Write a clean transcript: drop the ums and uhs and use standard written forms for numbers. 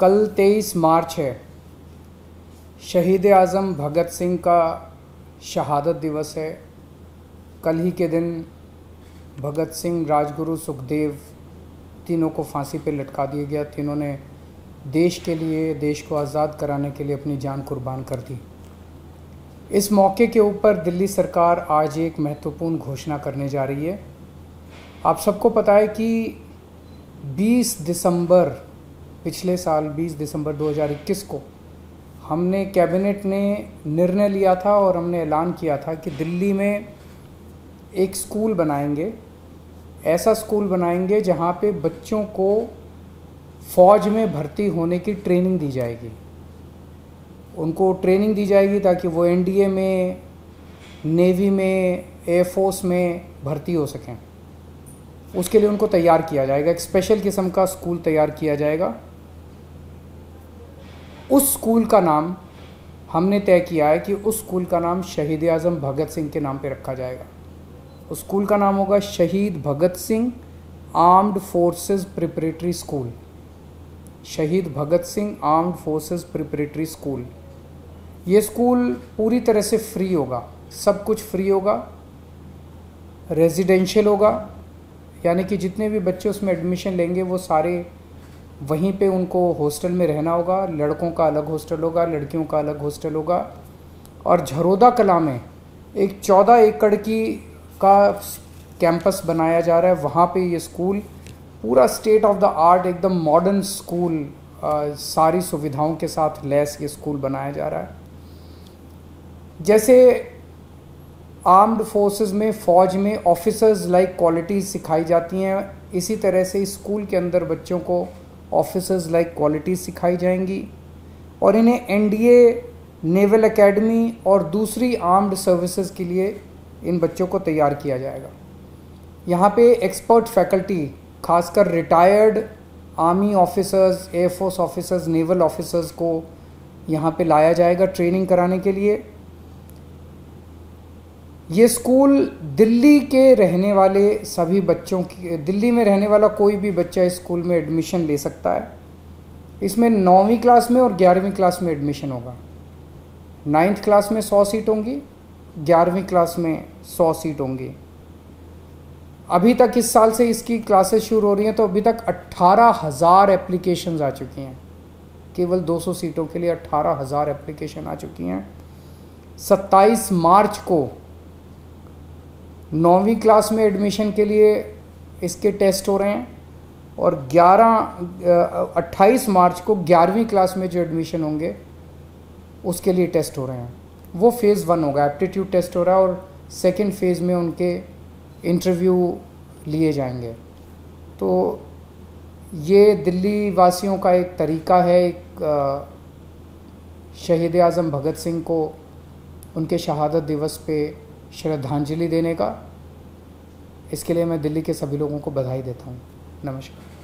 कल 23 मार्च है, शहीद आज़म भगत सिंह का शहादत दिवस है। कल ही के दिन भगत सिंह, राजगुरु, सुखदेव तीनों को फांसी पे लटका दिया गया। तीनों ने देश के लिए, देश को आज़ाद कराने के लिए अपनी जान कुर्बान कर दी। इस मौके के ऊपर दिल्ली सरकार आज एक महत्वपूर्ण घोषणा करने जा रही है। आप सबको पता है कि 20 दिसंबर 2021 को हमने, कैबिनेट ने निर्णय लिया था और हमने ऐलान किया था कि दिल्ली में एक स्कूल बनाएंगे, ऐसा स्कूल बनाएंगे जहाँ पे बच्चों को फ़ौज में भर्ती होने की ट्रेनिंग दी जाएगी। उनको ट्रेनिंग दी जाएगी ताकि वो एनडीए में, नेवी में, एयरफोर्स में भर्ती हो सकें। उसके लिए उनको तैयार किया जाएगा, एक स्पेशल किस्म का स्कूल तैयार किया जाएगा। उस स्कूल का नाम हमने तय किया है कि उस स्कूल का नाम शहीद आज़म भगत सिंह के नाम पे रखा जाएगा। उस स्कूल का नाम होगा शहीद Bhagat Singh armed forces preparatory school. शहीद Bhagat Singh armed forces preparatory school. ये स्कूल पूरी तरह से फ्री होगा, सब कुछ फ्री होगा, रेजिडेंशियल होगा, यानी कि जितने भी बच्चे उसमें एडमिशन लेंगे वो सारे वहीं पे उनको हॉस्टल में रहना होगा। लड़कों का अलग हॉस्टल होगा, लड़कियों का अलग हॉस्टल होगा। और झरोदा कला में एक 14 एकड़ का कैंपस बनाया जा रहा है। वहाँ पे ये स्कूल पूरा स्टेट ऑफ द आर्ट, एकदम मॉडर्न स्कूल, सारी सुविधाओं के साथ लैस ये स्कूल बनाया जा रहा है। जैसे आर्म्ड फोर्सेस में, फ़ौज में ऑफिसर्स लाइक क्वालिटीज़ सिखाई जाती हैं, इसी तरह से इस स्कूल के अंदर बच्चों को ऑफिसर्स लाइक क्वालिटीज़ सिखाई जाएंगी और इन्हें एनडीए, नेवल एकेडमी और दूसरी आर्म्ड सर्विसेज के लिए इन बच्चों को तैयार किया जाएगा। यहाँ पे एक्सपर्ट फैकल्टी, खासकर retired army officers, air force officers, naval officers को यहाँ पे लाया जाएगा ट्रेनिंग कराने के लिए। ये स्कूल दिल्ली के रहने वाले सभी बच्चों की, दिल्ली में रहने वाला कोई भी बच्चा इस स्कूल में एडमिशन ले सकता है। इसमें 9वीं क्लास में और 11वीं क्लास में एडमिशन होगा। 9th क्लास में 100 सीट होंगी, 11वीं क्लास में 100 सीट होंगी। अभी तक इस साल से इसकी क्लासेस शुरू हो रही हैं तो अभी तक 18,000 एप्लीकेशंस आ चुकी हैं। केवल 200 सीटों के लिए 18,000 एप्लीकेशन आ चुकी हैं। 27 मार्च को 9वीं क्लास में एडमिशन के लिए इसके टेस्ट हो रहे हैं और 28 मार्च को 11वीं क्लास में जो एडमिशन होंगे उसके लिए टेस्ट हो रहे हैं। वो फेज़ 1 होगा, एप्टीट्यूड टेस्ट हो रहा है और सेकंड फेज़ में उनके इंटरव्यू लिए जाएंगे। तो ये दिल्ली वासियों का एक तरीका है एक शहीद आज़म भगत सिंह को उनके शहादत दिवस पे श्रद्धांजलि देने का। इसके लिए मैं दिल्ली के सभी लोगों को बधाई देता हूँ। नमस्कार।